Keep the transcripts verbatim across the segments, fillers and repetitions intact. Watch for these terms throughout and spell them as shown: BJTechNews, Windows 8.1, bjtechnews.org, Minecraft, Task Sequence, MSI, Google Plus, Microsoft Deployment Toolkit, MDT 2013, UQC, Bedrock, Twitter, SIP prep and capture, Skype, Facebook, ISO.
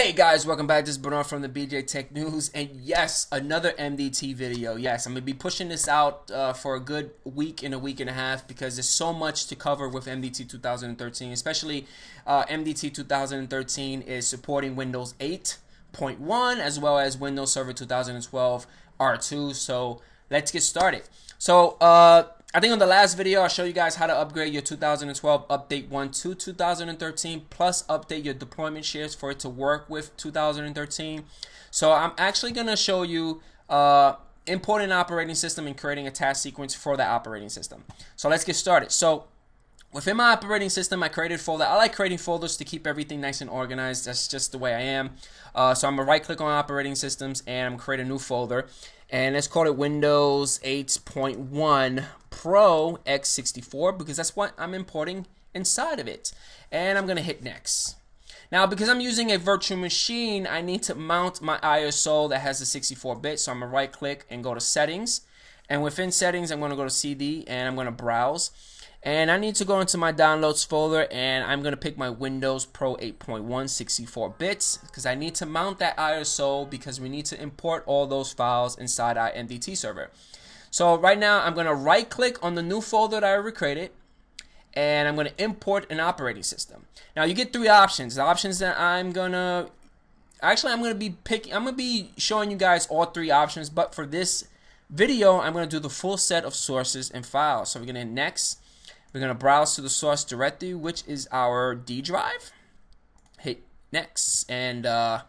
Hey guys, welcome back. This is Bernard from the B J Tech News, and yes, another M D T video. Yes, I'm going to be pushing this out uh, for a good week and a week and a half because there's so much to cover with M D T twenty thirteen, especially uh, M D T twenty thirteen is supporting Windows eight point one as well as Windows Server twenty twelve R two, so let's get started. So, uh... I think on the last video, I'll show you guys how to upgrade your two thousand twelve update one to two thousand thirteen, plus update your deployment shares for it to work with two thousand thirteen. So I'm actually going to show you uh, importing an operating system and creating a task sequence for that operating system. So let's get started. So within my operating system, I created a folder. I like creating folders to keep everything nice and organized. That's just the way I am. Uh, so I'm going to right click on operating systems and I'm going to create a new folder. And let's call it Windows eight point one Pro x sixty-four because that's what I'm importing inside of it. And I'm going to hit next. Now, because I'm using a virtual machine, I need to mount my I S O that has the sixty-four bit. So I'm going to right click and go to settings. And within settings, I'm going to go to C D and I'm going to browse. And I need to go into my downloads folder and I'm going to pick my Windows Pro eight point one sixty-four bits because I need to mount that I S O because we need to import all those files inside our M D T server. So right now I'm going to right click on the new folder that I recreated and I'm going to import an operating system. Now you get three options. The options that I'm going to actually I'm going to be picking I'm going to be showing you guys all three options, but for this video I'm going to do the full set of sources and files. So we're going to hit next. We're going to browse to the source directory, which is our D drive. Hit next. And uh,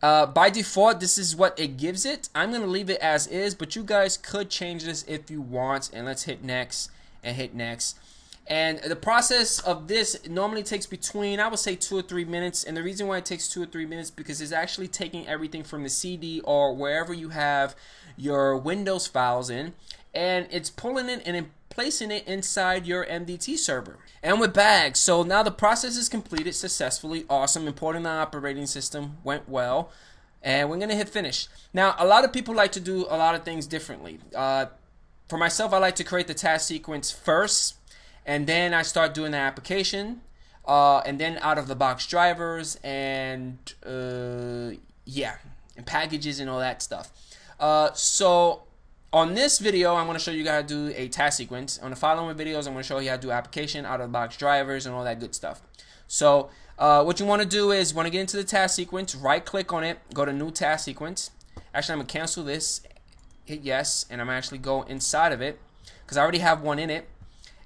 uh, by default, this is what it gives it. I'm going to leave it as is, but you guys could change this if you want. And let's hit next and hit next. And the process of this normally takes between, I would say, two or three minutes. And the reason why it takes two or three minutes because it's actually taking everything from the C D or wherever you have your Windows files in. And it's pulling it and placing it inside your M D T server. And we're back. So now the process is completed successfully. Awesome. Importing the operating system went well. And we're going to hit finish. Now, a lot of people like to do a lot of things differently. Uh, for myself, I like to create the task sequence first. And then I start doing the application, uh, and then out-of-the-box drivers and uh, yeah, and packages and all that stuff. Uh, so on this video, I'm going to show you how to do a task sequence. On the following videos, I'm going to show you how to do application, out-of-the-box drivers, and all that good stuff. So uh, what you want to do is, when you get into the task sequence, right-click on it, go to New Task Sequence. Actually, I'm going to cancel this, hit Yes, and I'm going to actually go inside of it because I already have one in it.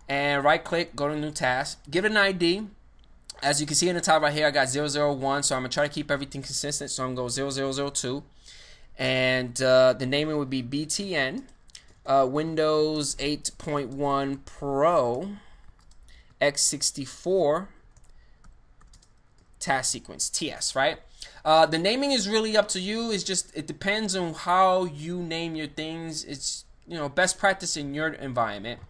And right click, go to new task, give it an I D. As you can see in the top right here, I got zero zero one, so I'm gonna try to keep everything consistent, so I'm gonna go zero zero zero two, and uh, the naming would be B T N uh, Windows eight point one Pro x sixty-four task sequence, T S, right? Uh, the naming is really up to you. It's just, it depends on how you name your things. It's, you know, best practice in your environment.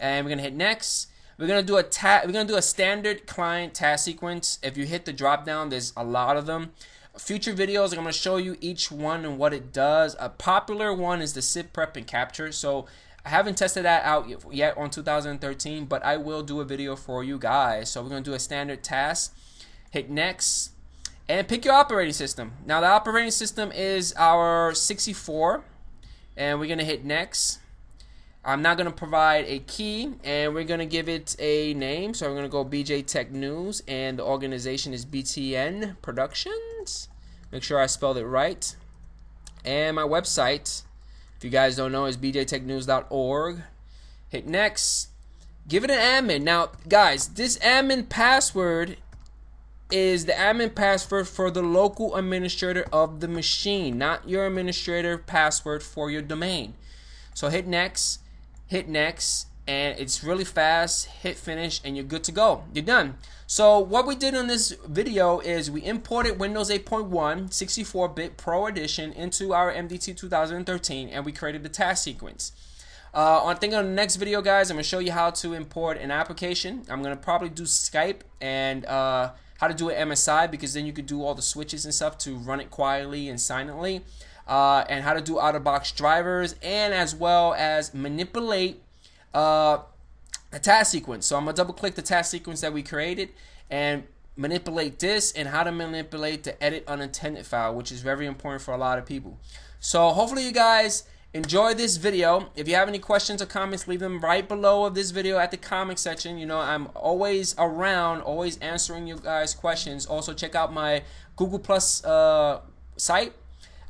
And we're gonna hit next. We're gonna do a ta we're gonna do a standard client task sequence. If you hit the drop down, there's a lot of them. Future videos, I'm gonna show you each one and what it does. A popular one is the S I P prep and capture. So I haven't tested that out yet on two thousand thirteen, but I will do a video for you guys. So we're gonna do a standard task. Hit next and pick your operating system. Now the operating system is our sixty-four. And we're gonna hit next. I'm not gonna provide a key, and we're gonna give it a name. So I'm gonna go B J Tech News, and the organization is B T N Productions. Make sure I spelled it right. And my website, if you guys don't know, is B J tech news dot org. Hit next. Give it an admin. Now, guys, this admin password is the admin password for the local administrator of the machine, not your administrator password for your domain. So hit next, hit next, and it's really fast. Hit finish, and you're good to go. You're done. So what we did on this video is we imported Windows eight point one sixty-four bit Pro Edition into our M D T twenty thirteen, and we created the task sequence. Uh, I think on the next video, guys, I'm going to show you how to import an application. I'm going to probably do Skype and uh, how to do an M S I, because then you could do all the switches and stuff to run it quietly and silently. Uh, and how to do out-of-box drivers, and as well as manipulate uh, a task sequence. So I'm going to double-click the task sequence that we created and manipulate this and how to manipulate the edit unintended file, which is very important for a lot of people. So hopefully you guys enjoy this video. If you have any questions or comments, leave them right below of this video at the comment section. You know, I'm always around, always answering you guys' questions. Also, check out my Google Plus uh, site.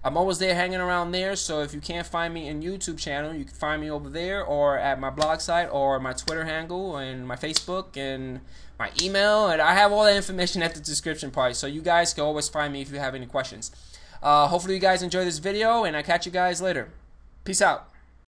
I'm always there hanging around there. So if you can't find me in YouTube channel, you can find me over there or at my blog site or my Twitter handle and my Facebook and my email. And I have all that information at the description part. So you guys can always find me if you have any questions. Uh, hopefully you guys enjoy this video, and I catch you guys later. Peace out.